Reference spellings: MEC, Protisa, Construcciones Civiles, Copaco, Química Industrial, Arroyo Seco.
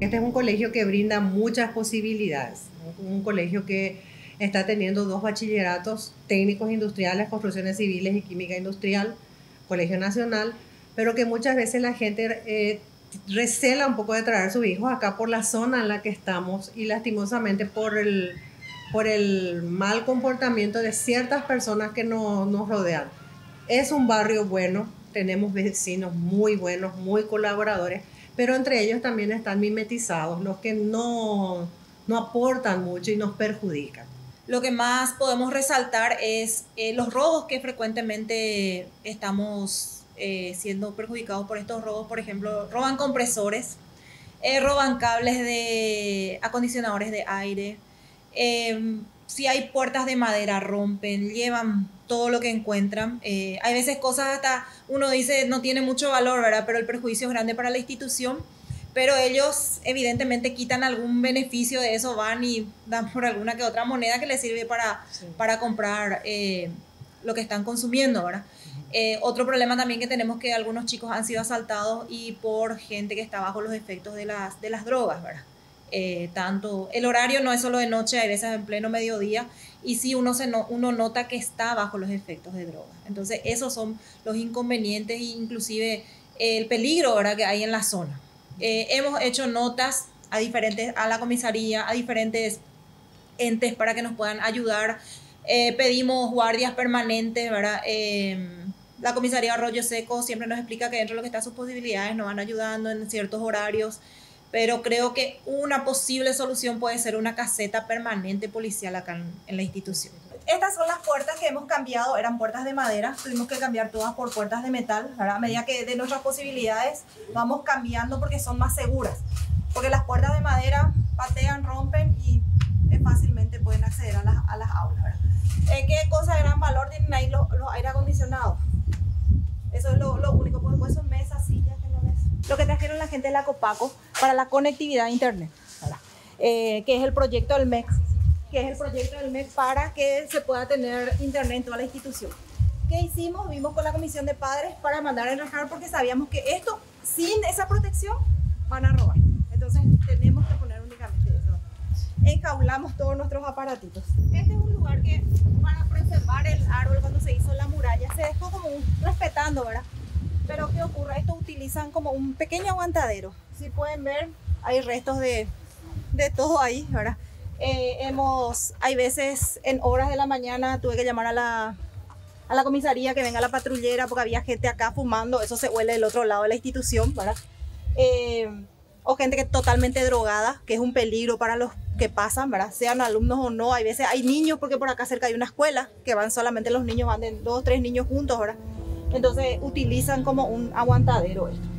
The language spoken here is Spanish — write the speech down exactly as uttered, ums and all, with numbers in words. Este es un colegio que brinda muchas posibilidades, un colegio que está teniendo dos bachilleratos técnicos industriales, construcciones civiles y química industrial, colegio nacional, pero que muchas veces la gente eh, recela un poco de traer a sus hijos acá por la zona en la que estamos y lastimosamente por el, por el mal comportamiento de ciertas personas que no, nos rodean. Es un barrio bueno, tenemos vecinos muy buenos, muy colaboradores, pero entre ellos también están mimetizados, los que no, no aportan mucho y nos perjudican. Lo que más podemos resaltar es eh, los robos que frecuentemente estamos eh, siendo perjudicados por estos robos. Por ejemplo, roban compresores, eh, roban cables de acondicionadores de aire, eh, si hay puertas de madera rompen, llevan todo lo que encuentran. Eh, hay veces cosas hasta uno dice no tiene mucho valor, ¿verdad? Pero el perjuicio es grande para la institución, pero ellos evidentemente quitan algún beneficio de eso, van y dan por alguna que otra moneda que les sirve para, sí. para comprar eh, lo que están consumiendo, ¿verdad? Eh, otro problema también que tenemos es que algunos chicos han sido asaltados y por gente que está bajo los efectos de las, de las drogas, ¿verdad? Eh, tanto el horario no es solo de noche, hay veces en pleno mediodía y sí uno, se no, uno nota que está bajo los efectos de drogas. Entonces esos son los inconvenientes e inclusive eh, el peligro, ¿verdad?, que hay en la zona. Eh, hemos hecho notas a, diferentes, a la comisaría, a diferentes entes para que nos puedan ayudar. Eh, pedimos guardias permanentes, ¿verdad? Eh, la comisaría Arroyo Seco siempre nos explica que dentro de lo que está sus posibilidades nos van ayudando en ciertos horarios. Pero creo que una posible solución puede ser una caseta permanente policial acá en, en la institución. Estas son las puertas que hemos cambiado, eran puertas de madera, tuvimos que cambiar todas por puertas de metal, ¿verdad? A medida que de nuestras posibilidades vamos cambiando porque son más seguras, porque las puertas de madera patean, rompen y fácilmente pueden acceder a las, a las aulas, ¿verdad? Eh, ¿Qué cosa de gran valor tienen ahí los, los aire acondicionados? Eso es lo, lo único, porque después son mesas, sillas. Lo que trajeron la gente de la Copaco para la conectividad a internet, eh, que es el proyecto del M E C, que es el proyecto del M E C para que se pueda tener internet en toda la institución. ¿Qué hicimos? Vimos con la comisión de padres para mandar a enrajar porque sabíamos que esto, sin esa protección, van a robar. Entonces tenemos que poner únicamente eso. Enjaulamos todos nuestros aparatitos. Este es un lugar que para preservar el árbol cuando se hizo la muralla se dejó como un, respetando, ¿verdad? Pero ¿qué ocurre? Esto utilizan como un pequeño aguantadero. Si pueden ver, hay restos de, de todo ahí, ¿verdad? Eh, hemos, hay veces en horas de la mañana tuve que llamar a la, a la comisaría que venga la patrullera porque había gente acá fumando, eso se huele del otro lado de la institución, ¿verdad? Eh, o gente que es totalmente drogada, que es un peligro para los que pasan, ¿verdad? Sean alumnos o no, hay veces hay niños porque por acá cerca hay una escuela que van solamente los niños, van de dos o tres niños juntos, ¿verdad? Entonces utilizan como un aguantadero esto.